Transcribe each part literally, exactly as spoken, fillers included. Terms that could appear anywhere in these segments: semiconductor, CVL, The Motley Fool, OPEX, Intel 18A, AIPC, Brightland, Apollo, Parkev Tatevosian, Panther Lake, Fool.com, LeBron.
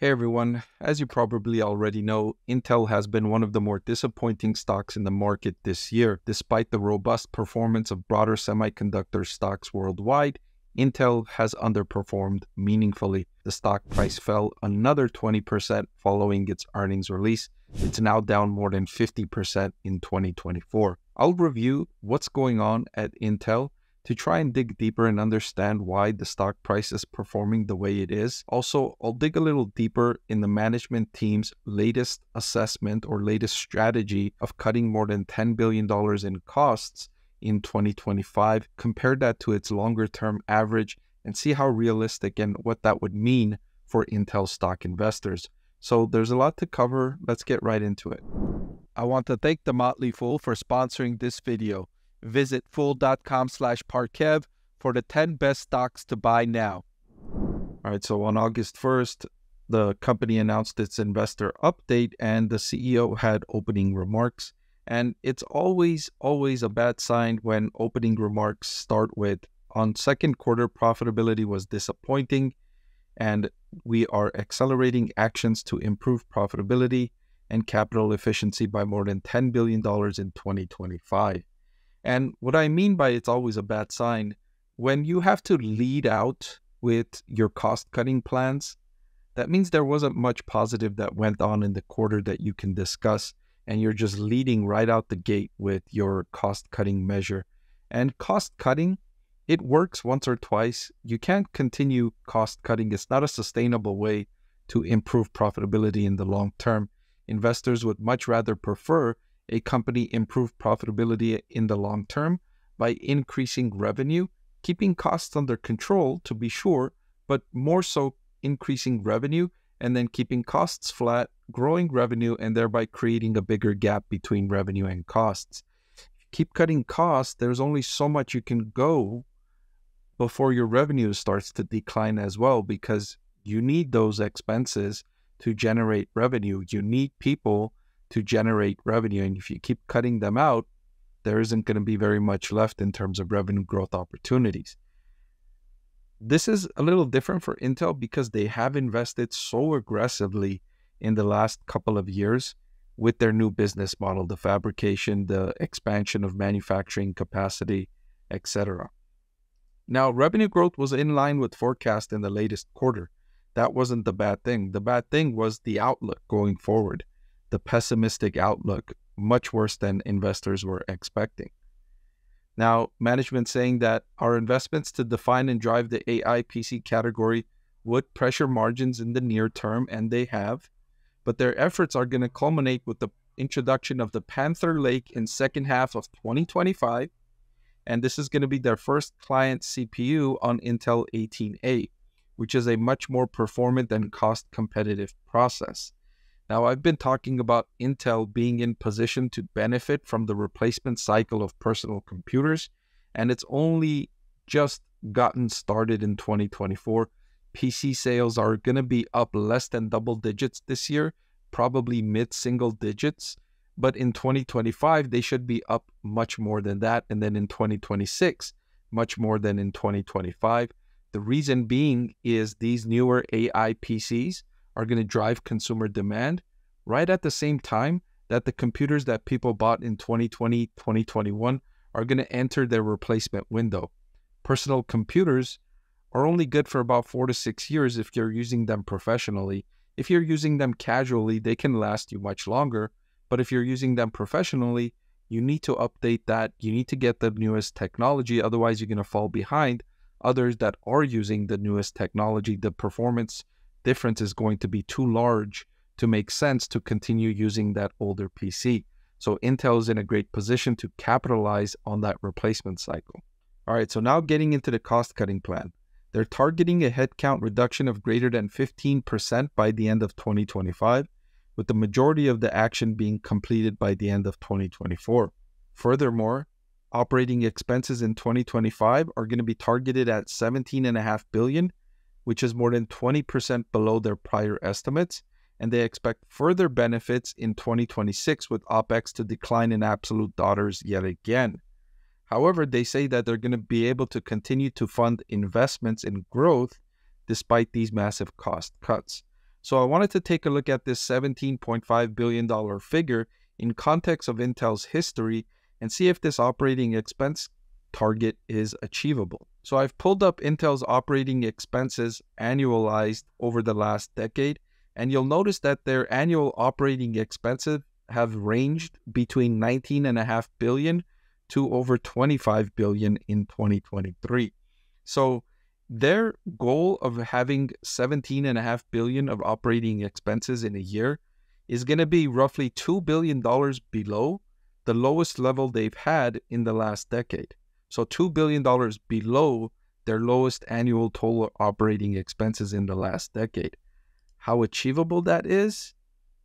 Hey everyone, as you probably already know, Intel has been one of the more disappointing stocks in the market this year. Despite the robust performance of broader semiconductor stocks worldwide, Intel has underperformed meaningfully. The stock price fell another twenty percent following its earnings release. It's now down more than fifty percent in twenty twenty-four. I'll review what's going on at Intel to try and dig deeper and understand why the stock price is performing the way it is. Also, I'll dig a little deeper in the management team's latest assessment or latest strategy of cutting more than ten billion dollars in costs in twenty twenty-five, compare that to its longer-term average, and see how realistic and what that would mean for Intel stock investors. So there's a lot to cover. Let's get right into it. I want to thank The Motley Fool for sponsoring this video. Visit fool.com slash Parkev for the ten best stocks to buy now. All right, so on August first, the company announced its investor update and the C E O had opening remarks. And it's always, always a bad sign when opening remarks start with, on second quarter, profitability was disappointing and we are accelerating actions to improve profitability and capital efficiency by more than ten billion dollars in twenty twenty-five. And what I mean by it's always a bad sign, when you have to lead out with your cost-cutting plans, that means there wasn't much positive that went on in the quarter that you can discuss, and you're just leading right out the gate with your cost-cutting measure. And cost-cutting, it works once or twice. You can't continue cost-cutting. It's not a sustainable way to improve profitability in the long term. Investors would much rather prefer a company improve profitability in the long term by increasing revenue, keeping costs under control to be sure, but more so increasing revenue and then keeping costs flat, growing revenue, and thereby creating a bigger gap between revenue and costs. If you keep cutting costs, there's only so much you can go before your revenue starts to decline as well, because you need those expenses to generate revenue. You need people to generate revenue. And if you keep cutting them out, there isn't going to be very much left in terms of revenue growth opportunities. This is a little different for Intel because they have invested so aggressively in the last couple of years with their new business model, the fabrication, the expansion of manufacturing capacity, et cetera. Now, revenue growth was in line with forecast in the latest quarter. That wasn't the bad thing. The bad thing was the outlook going forward. The pessimistic outlook, much worse than investors were expecting. Now, management saying that our investments to define and drive the A I P C category would pressure margins in the near term, and they have, but their efforts are going to culminate with the introduction of the Panther Lake in second half of twenty twenty-five, and this is going to be their first client C P U on Intel eighteen A, which is a much more performant and cost-competitive process. Now, I've been talking about Intel being in position to benefit from the replacement cycle of personal computers, and it's only just gotten started in twenty twenty-four. P C sales are going to be up less than double digits this year, probably mid-single digits, but in twenty twenty-five, they should be up much more than that, and then in twenty twenty-six, much more than in twenty twenty-five. The reason being is these newer A I P Cs are going to drive consumer demand right at the same time that the computers that people bought in twenty twenty, twenty twenty-one are going to enter their replacement window. Personal computers are only good for about four to six years if you're using them professionally. If you're using them casually, they can last you much longer. But if you're using them professionally, you need to update that. You need to get the newest technology. Otherwise, you're going to fall behind others that are using the newest technology. The performance difference is going to be too large to make sense to continue using that older P C. So Intel is in a great position to capitalize on that replacement cycle. All right, so now getting into the cost-cutting plan. They're targeting a headcount reduction of greater than fifteen percent by the end of twenty twenty-five, with the majority of the action being completed by the end of twenty twenty-four. Furthermore, operating expenses in twenty twenty-five are going to be targeted at seventeen point five billion dollars, which is more than twenty percent below their prior estimates, and they expect further benefits in twenty twenty-six with OPEX to decline in absolute dollars yet again. However, they say that they're going to be able to continue to fund investments in growth despite these massive cost cuts. So I wanted to take a look at this seventeen point five billion dollar figure in context of Intel's history and see if this operating expense target is achievable. So I've pulled up Intel's operating expenses annualized over the last decade, and you'll notice that their annual operating expenses have ranged between nineteen point five billion dollars to over twenty-five billion dollars in twenty twenty-three. So their goal of having seventeen point five billion dollars of operating expenses in a year is going to be roughly two billion dollars below the lowest level they've had in the last decade. So two billion dollars below their lowest annual total operating expenses in the last decade. How achievable that is?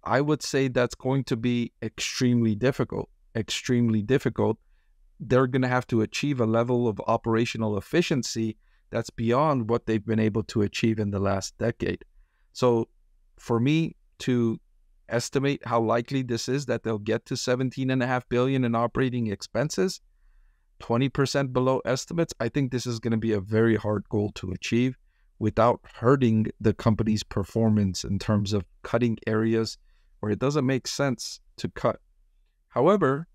I would say that's going to be extremely difficult, extremely difficult. They're going to have to achieve a level of operational efficiency that's beyond what they've been able to achieve in the last decade. So for me to estimate how likely this is that they'll get to seventeen point five billion dollars in operating expenses, twenty percent below estimates, I think this is going to be a very hard goal to achieve without hurting the company's performance in terms of cutting areas where it doesn't make sense to cut. However,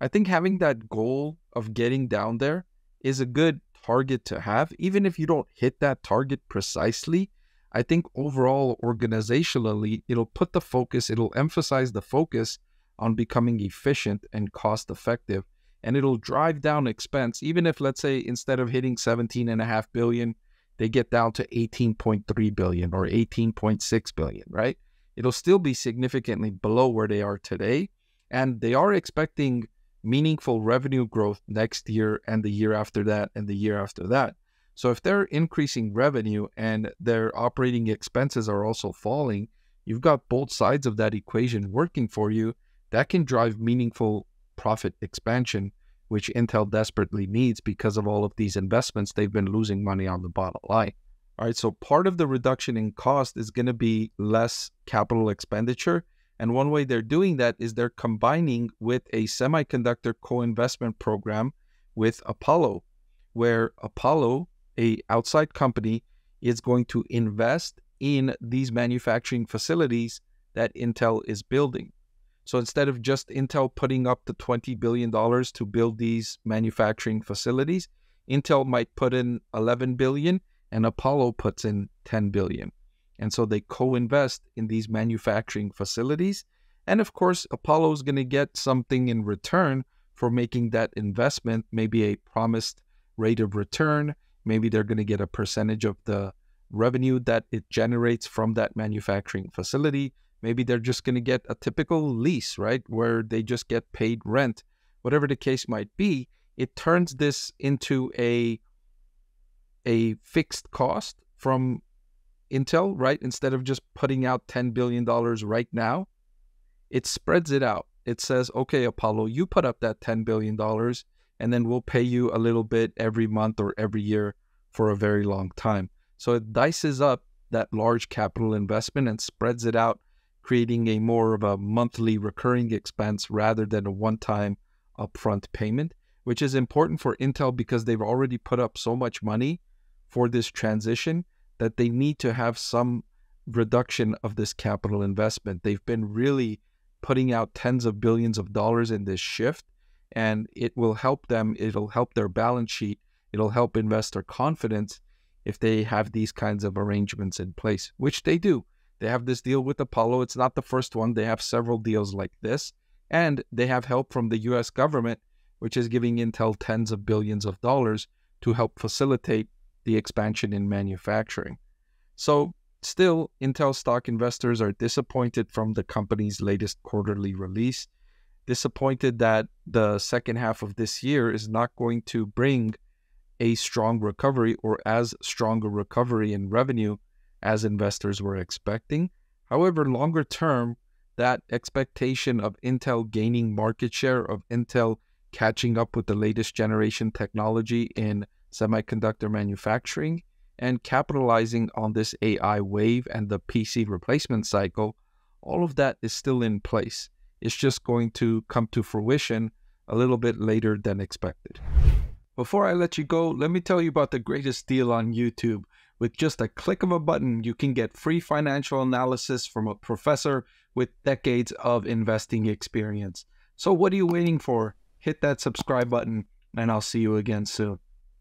I think having that goal of getting down there is a good target to have. Even if you don't hit that target precisely, I think overall, organizationally, it'll put the focus, it'll emphasize the focus on becoming efficient and cost effective, and it'll drive down expense. Even if, let's say, instead of hitting seventeen point five billion dollars, they get down to eighteen point three billion dollars or eighteen point six billion dollars, right? It'll still be significantly below where they are today, and they are expecting meaningful revenue growth next year and the year after that and the year after that. So if they're increasing revenue and their operating expenses are also falling, you've got both sides of that equation working for you. That can drive meaningful profit expansion, which Intel desperately needs because of all of these investments. They've been losing money on the bottom line. All right, so part of the reduction in cost is going to be less capital expenditure. And one way they're doing that is they're combining with a semiconductor co-investment program with Apollo, where Apollo, an outside company, is going to invest in these manufacturing facilities that Intel is building. So instead of just Intel putting up the twenty billion dollars to build these manufacturing facilities, Intel might put in eleven billion dollars and Apollo puts in ten billion dollars. And so they co-invest in these manufacturing facilities. And of course, Apollo is going to get something in return for making that investment, maybe a promised rate of return. Maybe they're going to get a percentage of the revenue that it generates from that manufacturing facility. Maybe they're just going to get a typical lease, right, where they just get paid rent. Whatever the case might be, it turns this into a, a fixed cost from Intel, right? Instead of just putting out ten billion dollars right now, it spreads it out. It says, okay, Apollo, you put up that ten billion dollars, and then we'll pay you a little bit every month or every year for a very long time. So it dices up that large capital investment and spreads it out, creating a more of a monthly recurring expense rather than a one-time upfront payment, which is important for Intel because they've already put up so much money for this transition that they need to have some reduction of this capital investment. They've been really putting out tens of billions of dollars in this shift, and it will help them. It'll help their balance sheet. It'll help investor confidence if they have these kinds of arrangements in place, which they do. They have this deal with Apollo. It's not the first one. They have several deals like this, and they have help from the U S government, which is giving Intel tens of billions of dollars to help facilitate the expansion in manufacturing. So still, Intel stock investors are disappointed from the company's latest quarterly release, disappointed that the second half of this year is not going to bring a strong recovery or as strong a recovery in revenue as investors were expecting. However, longer term, that expectation of Intel gaining market share, of Intel catching up with the latest generation technology in semiconductor manufacturing and capitalizing on this A I wave and the P C replacement cycle, all of that is still in place. It's just going to come to fruition a little bit later than expected. Before I let you go, let me tell you about the greatest deal on YouTube. With just a click of a button, you can get free financial analysis from a professor with decades of investing experience. So what are you waiting for? Hit that subscribe button, and I'll see you again soon.